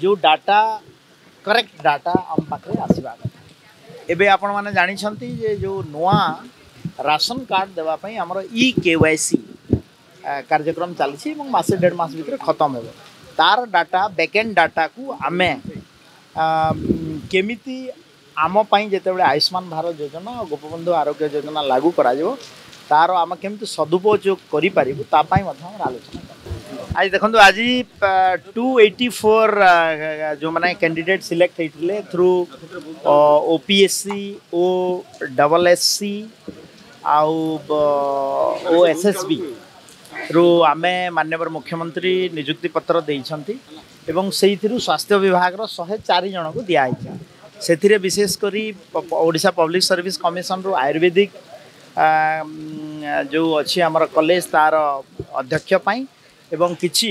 जो data correct data आम पाखे आसवा एबे आपण माने जानि छंती जे जो नुआ राशन कार्ड देवा पई हमर ई-KYC कार्यक्रम चली छी एवं मासे डेढ़ मास भीतर खत्म हेबो तार डाटा बैकएंड डाटा को आमे केमिति आम पई जेते बेले आयुष्मान भारत योजना और गोपबंधु आरोग्य योजना लागू करा जेबो तार आम केमिति सदुपयोग करि परिबो ता पई मध हम आलोचना करब। आज देखंतु आज 284 जो माने कैंडिडेट सिलेक्ट हेतिले थ्रू ओपीएससी ओएसएसबी आउ ओएसएसबी रु आमे माननीय मुख्यमंत्री नियुक्ति पत्र देइछंती एवं सेइथिरु स्वास्थ्य विभाग रो 104 जन को दिया आइचा सेथिरे विशेष करी ओडिशा पब्लिक सर्विस कमिशन रु आयुर्वेदिक जो अछि हमर कॉलेज तार अध्यक्ष पई एवं किछि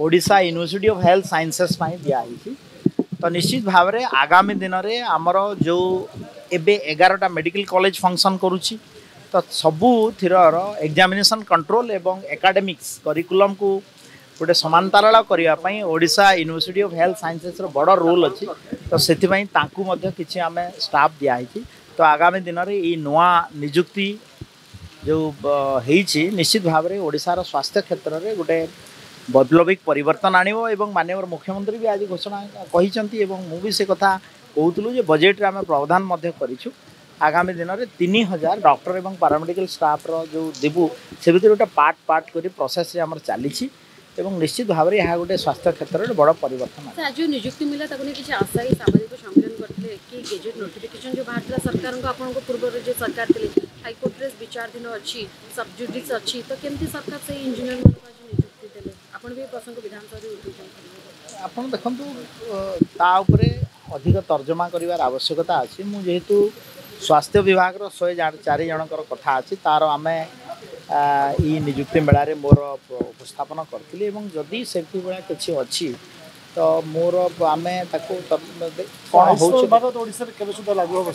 Odisha university of health sciences दिया है। तो निश्चित भाव में आगामी दिन में आमर जो एबे 11टा मेडिकल कॉलेज फंक्शन करुच्ची तो सबू थीर एग्जामिनेशन कंट्रोल एवं एकेडमिक्स करिकुलम को गोटे समांतराल करने Odisha university of health sciences बड़ रोल अच्छी तो से कि आम स्टाफ दिखाई तो आगामी दिन में ये नुआ निजुक्ति जो होती निश्चित भाव में ओडिशार स्वास्थ्य क्षेत्र में गोटे वैप्लविक परिवर्तन आनिबो एवं माननीय मुख्यमंत्री भी आज घोषणा कहिसंती एवं मु भी से कथा कहूतलु जे बजेट रे आमे प्रावधान मध्ये करिछु आगामी दिन रे 3000 डॉक्टर एवं पैरामेडिकल स्टाफ रो जो देबु से भीतर गोटे पार्ट करी प्रोसेस रे हमर चालीछि एवं निश्चित भाव रे या गोटे स्वास्थ्य क्षेत्र रे बडो परिवर्तन आ आज नियुक्ति मिला तकने किछ आशा ही सामाजिक संगठन करथले कि गेजेट नोटिफिकेशन जो भारत सरकार को आपन को पूर्व रे जे सरकार थले हाई कोर्ट रे विचार दिन अछि सब जुडिस अछि तो केमती सरकार से इंजीनियर को आपण भी प्रसंग विधानसभा आपण देखु ता उपरे अधिक तर्जमा करिवार आवश्यकता अछि मु जेहेतु स्वास्थ्य विभाग रो 104 जनकर कथा अछि तार आमे ई नियुक्ति मेला रे मोर उपस्थापन करथिले एवं जदी सेफ्टी बेला किछि अछि तो मोर आमे ताको कोन होउछ बाबत ओडिसा रे केबे सुदा लागू होबो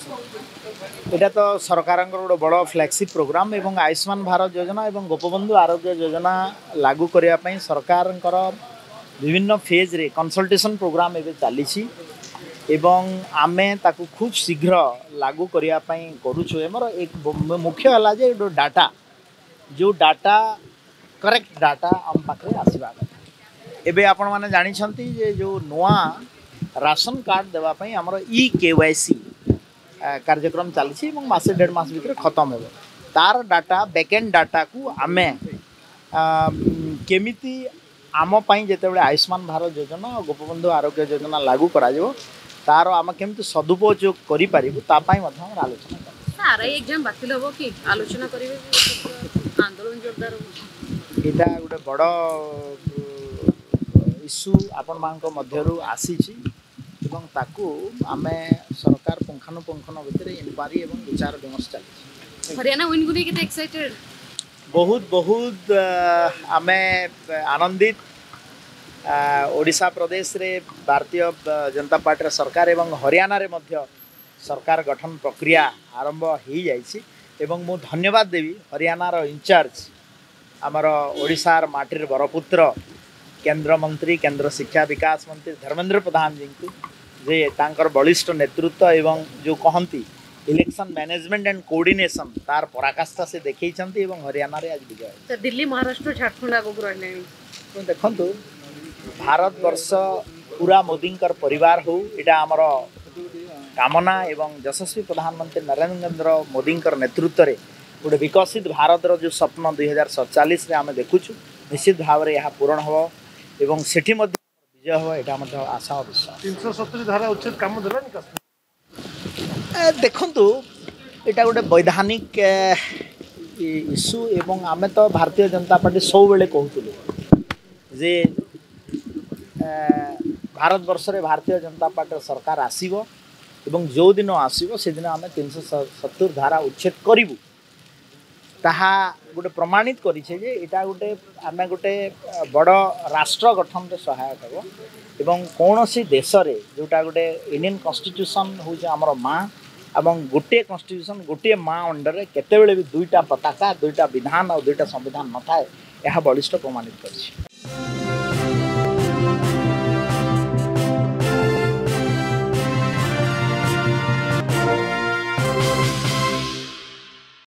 एटा तो सरकार गोटे बड़ फ्लैगशिप प्रोग्राम एवं आयुष्मान भारत योजना एवं गोपबंधु आरोग्य योजना लागू करने सरकार विभिन्न फेज रे कंसल्टेशन प्रोग्राम एवं चली एवं आमे ताकू खूब शीघ्र लागू करने करूछु एमर एक मुख्य है जे डाटा जो डाटा करेक्ट डाटा आम पाखे आसवा एबे आपण माने जानि छंती जे जो नुआ राशन कार्ड देवा पई हमर ई-KYC कार्यक्रम चली मासे डेढ़ मास भीतर खत्म हेबो तार डाटा बैकएंड डाटा को आमे केमिति आम पई जेते बेले आयुष्मान भारत योजना और गोपबंधु आरोग्य योजना लागू करा जेबो तार आम केमिति सदुपयोग करि परिबो ता पई मध हम आलोचना करब। सारा एग्जाम बातिल होबो कि आलोचना करिवे आंदोलन जोरदार होबो एटा गोटे बड़ इश्यू आपण मान मध्य रु आसी छी एवं ताकू आमे सरकार पुंखानुपुंखन भितर इनक्वारी एवं विचार विमर्श चली हरियाणा विन गुनी केते एक्साइटेड बहुत बहुत आमे आनंदित ओडिशा प्रदेश रे भारतीय जनता पार्टी सरकार एवं हरियाणा रे मध्य सरकार गठन प्रक्रिया आरंभ हो जाइछि एवं मु धन्यवाद देवी हरियाणा रो इंचार्ज हमर ओडिशा रो माटी रे बरपुत्र केंद्र मंत्री केंद्र शिक्षा विकास मंत्री धर्मेन्द्र प्रधान जी को जे तांकर बलिष्ठ नेतृत्व एवं जो कहती इलेक्शन मैनेजमेंट एंड कोऑर्डिनेशन तार पराकाष्ठा से देखी एवं हरियाणा रे आज विजय तो दिल्ली महाराष्ट्र झारखंड आगू रही तो देखु भारत वर्ष पूरा मोदी परिवार हो यहाँ आमर कामना एवं यशस्वी प्रधानमंत्री नरेन्द्र मोदी नेतृत्व में गोटे विकसित भारत रो जो स्वप्न 2047 आम देखुचु निश्चित भाव में यह पूरण हो एवं सेठी आशा धारा उचित काम देखु यहाँ गोटे वैधानिक इश्यू एवं आम तो भारतीय जनता पार्टी सब बेले कहूल जे भारत वर्ष रे भारतीय जनता पार्टी सरकार आसीबो एवं जो दिन आसीबो से दिन आम 370 धारा उच्छेद करूँ ताहा गोटे प्रमाणित करिछे जे एटा गोटे आम गोटे बड़ राष्ट्र गठन रे सहायक हो एवं कौन सी देश रे जोटा गोटे इंडियन कॉन्स्टिट्यूशन हो हमर माँ एवं गोटे कॉन्स्टिट्यूशन गोटे माँ अंडर रे केतेबेले भी दुईटा पताका दुईटा विधान और दुईटा संविधान न थाए यह बलिष्ठ प्रमाणित करिछे।